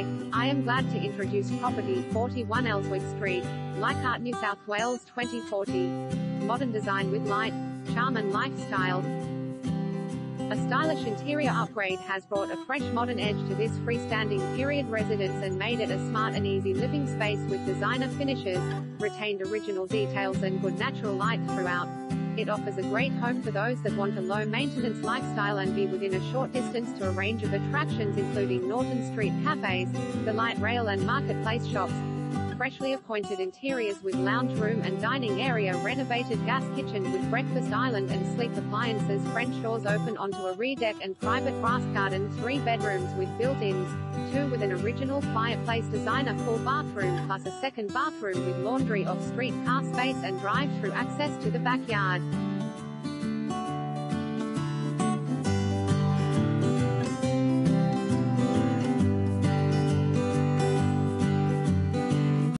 Hi, I am glad to introduce property 41 Elswick Street, Leichhardt, New South Wales 2040. Modern design with light, charm and lifestyle. A stylish interior upgrade has brought a fresh modern edge to this freestanding period residence and made it a smart and easy living space with designer finishes, retained original details and good natural light throughout. It offers a great home for those that want a low-maintenance lifestyle and be within a short distance to a range of attractions including Norton Street cafes, the light rail and marketplace shops, freshly appointed interiors with lounge room and dining area, renovated gas kitchen with breakfast island and sleep appliances, French doors open onto a rear deck and private grass garden, 3 bedrooms with built-ins, 2 with an original fireplace, designer full bathroom plus a second bathroom with laundry, off-street car space and drive-through access to the backyard.